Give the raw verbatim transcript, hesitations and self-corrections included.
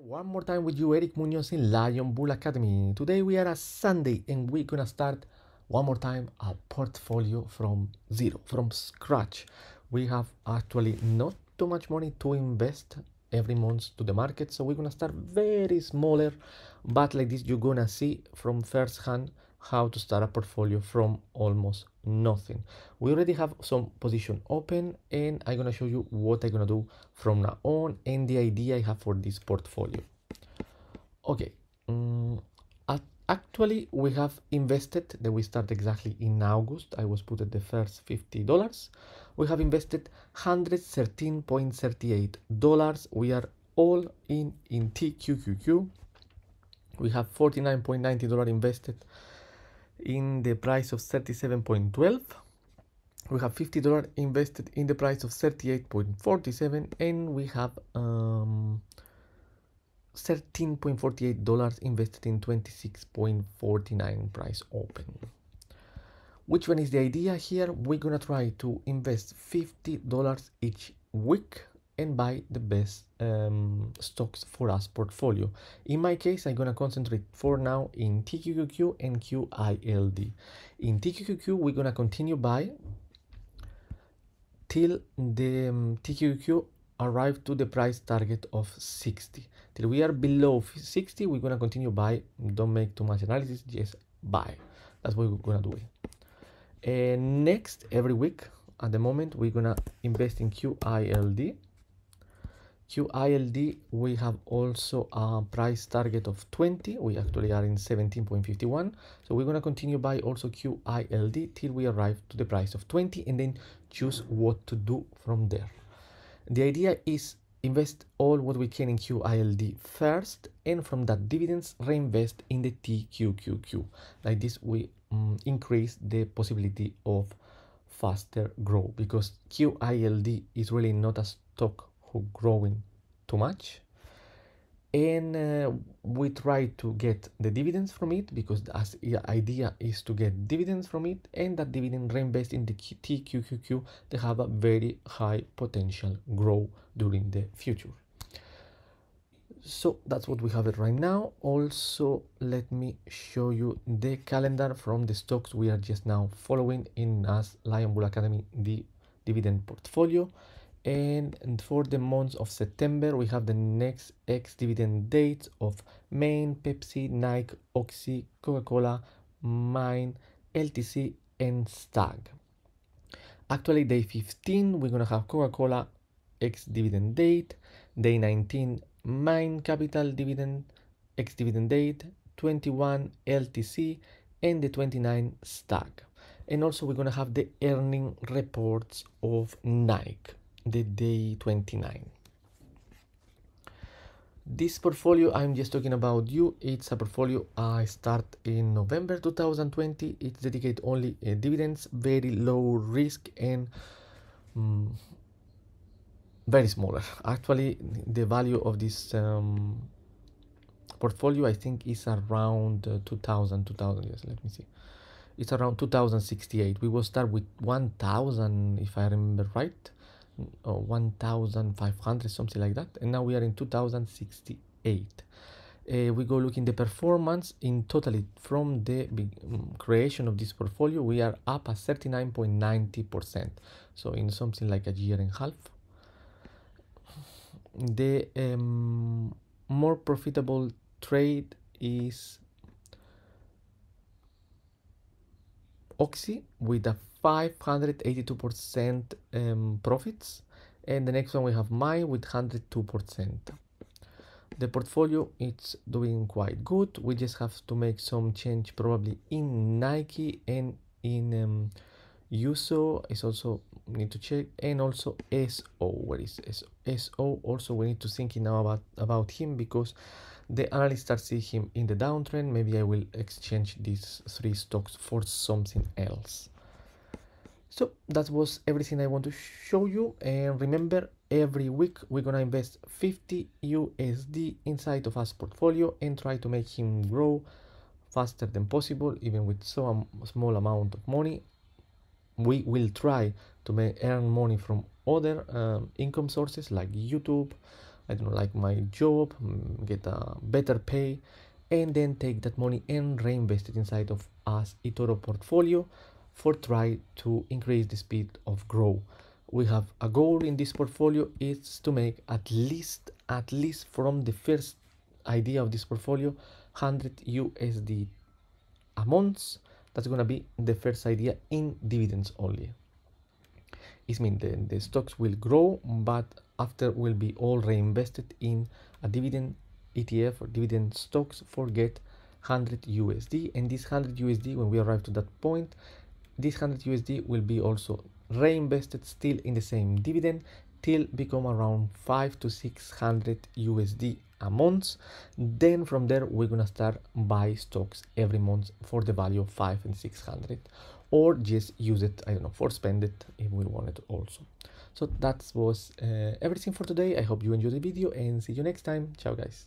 One more time with you, Eric Muñoz in Lion Bull Academy. Today we are a Sunday and we're gonna start one more time a portfolio from zero, from scratch. We have actually not too much money to invest every month to the market, so we're gonna start very smaller, but like this you're gonna see from first hand how to start a portfolio from almost nothing. We already have some position open and I'm gonna show you what I'm gonna do from now on and the idea I have for this portfolio. Okay, um, actually we have invested, that we start exactly in August. I was put at the first fifty dollars. We have invested one hundred thirteen dollars and thirty-eight cents. We are all in in T Q Q Q. We have forty-nine dollars and ninety cents invested in the price of thirty-seven dollars and twelve cents. We have fifty dollars invested in the price of thirty-eight dollars and forty-seven cents, and we have um, thirteen dollars and forty-eight cents invested in twenty-six dollars and forty-nine cents price open. Which one is the idea here? We're gonna try to invest fifty dollars each week and buy the best um, stocks for us portfolio. In my case, I'm gonna concentrate for now in T Q Q Q and Q Y L D. In T Q Q Q, we're gonna continue buy till the um, T Q Q Q arrive to the price target of sixty. Till we are below sixty, we're gonna continue buy. Don't make too much analysis, just buy. That's what we're gonna do. And next, every week, at the moment, we're gonna invest in Q Y L D. Q Y L D, we have also a price target of twenty. We actually are in seventeen dollars and fifty-one cents, so we're going to continue buy also Q Y L D till we arrive to the price of twenty and then choose what to do from there. The idea is invest all what we can in Q Y L D first, and from that dividends reinvest in the T Q Q Q. Like this we um, increase the possibility of faster growth, because Q Y L D is really not a stock growing too much, and uh, we try to get the dividends from it, because the idea is to get dividends from it, and that dividend reinvest in the T Q Q Q. They have a very high potential growth during the future. So that's what we have it right now. Also, let me show you the calendar from the stocks we are just now following in as Lion Bull Academy, the dividend portfolio. And for the months of September, we have the next ex-dividend dates of Maine, Pepsi, Nike, Oxy, Coca-Cola, Mine, L T C, and Stag. Actually, day fifteen, we're going to have Coca-Cola ex-dividend date. Day nineteen, Mine Capital dividend ex-dividend date. twenty-one, L T C, and the twenty-nine, Stag. And also, we're going to have the earning reports of Nike, the day twenty-nine. This portfolio I'm just talking about you, it's a portfolio I start in November two thousand twenty. It's dedicated only uh, dividends, very low risk, and um, very smaller. Actually, the value of this um, portfolio I think is around uh, two thousand, two thousand, yes, let me see. It's around two thousand sixty-eight. We will start with one thousand, if I remember right. Or one thousand five hundred, something like that, and now we are in two thousand sixty-eight. Uh, we go look in the performance. In totally from the um, creation of this portfolio, we are up at thirty-nine point nine zero percent, so in something like a year and a half. The um, more profitable trade is Oxy with a five hundred eighty-two percent um, profits, and the next one we have Mine with one hundred two percent. The portfolio it's doing quite good. We just have to make some change probably in Nike and in um, U S O is also need to check, and also S O. Where is S O? Also we need to think now about about him, because the analysts start seeing him in the downtrend. Maybe I will exchange these three stocks for something else. So that was everything I want to show you, and remember, every week we're gonna invest fifty U S D inside of us portfolio and try to make him grow faster than possible, even with some small amount of money. We will try to make, earn money from other um, income sources like YouTube, I don't like my job, get a better pay, and then take that money and reinvest it inside of us eToro portfolio for try to increase the speed of growth. We have a goal in this portfolio is to make at least at least from the first idea of this portfolio one hundred U S D a month. That's gonna be the first idea in dividends only. It means the, the stocks will grow, but after will be all reinvested in a dividend E T F or dividend stocks for get one hundred U S D. And this one hundred U S D, when we arrive to that point, this one hundred U S D will be also reinvested still in the same dividend till become around five to six hundred U S D a month. Then from there we're gonna start buy stocks every month for the value of five and six hundred, or just use it, I don't know, for spend it if we want it also. So that was uh, everything for today. I hope you enjoyed the video and see you next time. Ciao guys.